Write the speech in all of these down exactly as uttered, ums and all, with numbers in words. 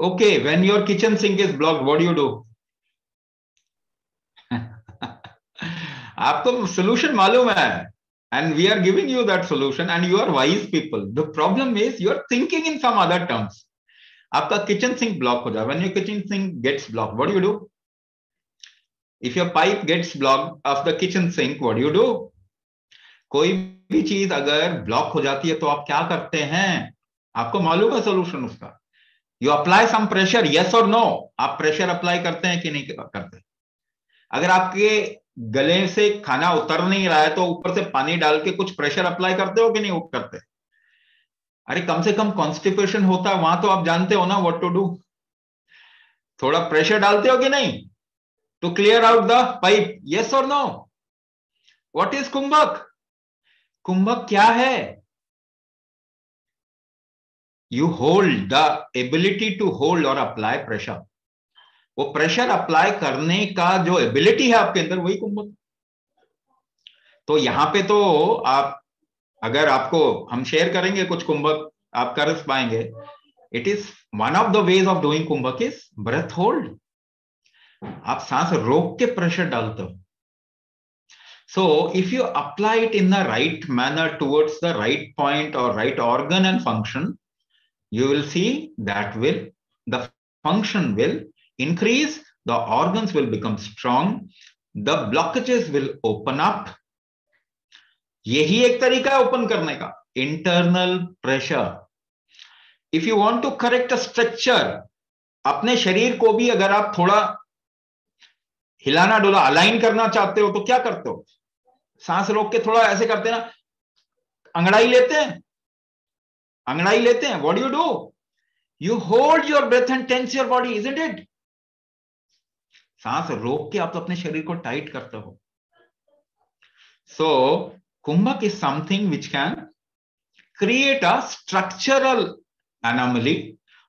Okay, when your kitchen sink is blocked, what do you do? आपको solution मालूम है, and we are giving you that solution, and you are wise people. The problem is you are thinking in some other terms. आपका kitchen sink block हो जाए. When your kitchen sink gets blocked, what do you do? If your pipe gets blocked of the kitchen sink, what do you do? कोई भी चीज अगर block हो जाती है तो आप क्या करते हैं? आपको मालूम है solution उसका. You apply some pressure, yes or no? आप pressure apply करते हैं कि नहीं करते? अगर आपके गले से खाना उतर नहीं रहा है तो ऊपर से पानी डाल के कुछ प्रेशर अप्लाई करते हो कि नहीं करते? अरे कम से कम कॉन्स्टिपेशन होता है वहां तो आप जानते हो ना व्हाट टू डू. थोड़ा प्रेशर डालते हो कि नहीं to clear out the pipe, yes और no? What is kumbhak? Kumbhak क्या है? You hold the ability to hold और अप्लाई प्रेशर. वो प्रेशर अप्लाई करने का जो एबिलिटी है आपके अंदर वही कुंभक. तो यहाँ पे तो आप अगर आपको हम शेयर करेंगे कुछ कुंभक आप कर पाएंगे. It is one of the ways of doing kumbhak is breath hold. आप सांस रोक के प्रेशर डालते हो. So if you apply it in the right manner towards the right point और right organ and function, you will see that will the function will increase, the organs will become strong, the blockages will open up. यही एक तरीका है open करने का, internal pressure. If you want to correct a structure, अपने शरीर को भी अगर आप थोड़ा हिलाना डुला अलाइन करना चाहते हो तो क्या करते हो? सांस रोक के थोड़ा ऐसे करते ना, अंगड़ाई लेते हैं, अंगड़ाई लेते हैं. What do you do? You hold your breath and tense your body, isn't it? सांस रोक के आप तो अपने शरीर को टाइट करते हो. So कुंभक is something which can create a structural anomaly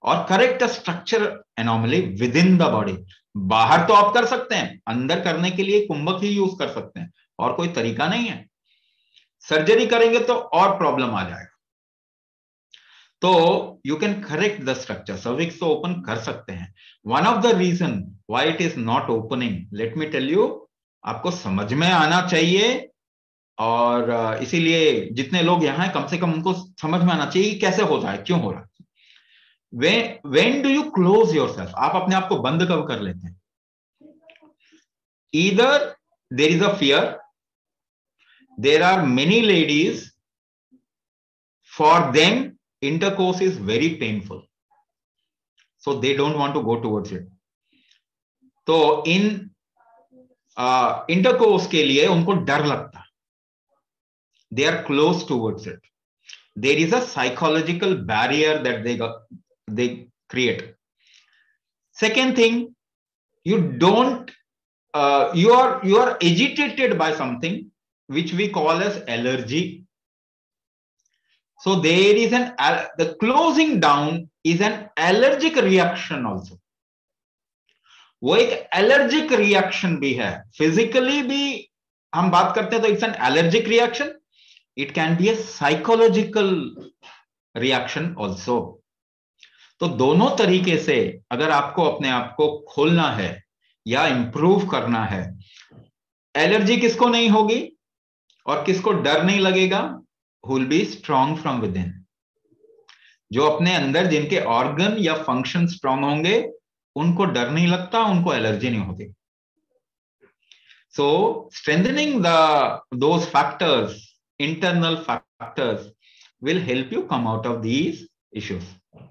or correct a structural anomaly within the body. बाहर तो आप कर सकते हैं, अंदर करने के लिए कुंभक ही यूज कर सकते हैं और कोई तरीका नहीं है. सर्जरी करेंगे तो और प्रॉब्लम आ जाएगा. तो you can correct the structure. Cervix तो ओपन कर सकते हैं. One of the reason why it is not opening, let me tell you, आपको समझ में आना चाहिए. और इसीलिए जितने लोग यहाँ हैं कम से कम उनको समझ में आना चाहिए कैसे हो रहा है, क्यों हो रहा है. When do you close yourself? आप अपने आप को बंद कब कर लेते हैं? Either there is a fear. There are many ladies, for them intercourse is very painful, so they don't want to go towards it. So in uh, intercourse के लिए उनको डर लगता. They are close towards it. There is a psychological barrier that they got, they create. Second thing, you don't uh, you are you are agitated by something which we call as allergy. So there is an the closing down is an allergic reaction also. वो एक allergic reaction भी है. Physically भी हम बात करते हैं तो it's an allergic reaction. It can be a psychological reaction also. तो दोनों तरीके से अगर आपको अपने आप को खोलना है या improve करना है, allergy किसको नहीं होगी और किसको डर नहीं लगेगा? Who will be strong from within. जो अपने अंदर जिनके organ या function strong होंगे उनको डर नहीं लगता, उनको allergy नहीं होती. So strengthening the those factors, internal factors, will help you come out of these issues.